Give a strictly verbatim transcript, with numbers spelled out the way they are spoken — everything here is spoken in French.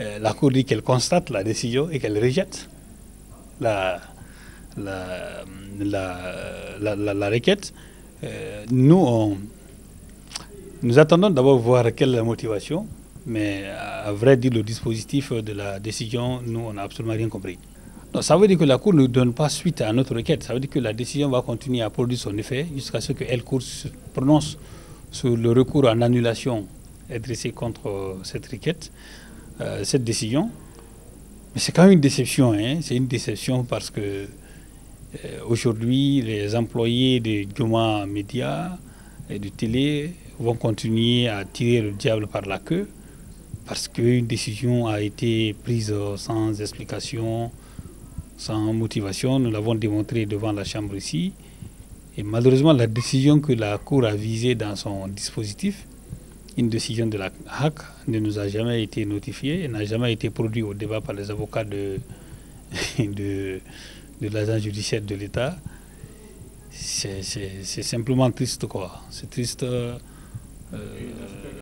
euh, la Cour dit qu'elle constate la décision et qu'elle rejette la, la, la, la, la, la requête. Euh, nous, on, nous attendons d'abord voir quelle est la motivation, mais à vrai dire, le dispositif de la décision, nous, on n'a absolument rien compris. Donc, ça veut dire que la Cour ne donne pas suite à notre requête. Ça veut dire que la décision va continuer à produire son effet jusqu'à ce qu'elle se prononce sur le recours en annulation adressé contre cette requête, euh, cette décision. Mais c'est quand même une déception. Hein. C'est une déception parce que euh, aujourd'hui, les employés de Djoma Média et de Télé vont continuer à tirer le diable par la queue parce qu'une décision a été prise sans explication, sans motivation. Nous l'avons démontré devant la Chambre ici. Et malheureusement, la décision que la Cour a visée dans son dispositif, une décision de la H A C, ne nous a jamais été notifiée et n'a jamais été produite au débat par les avocats de, de, de l'agent judiciaire de l'État. C'est simplement triste, quoi. C'est triste. Euh,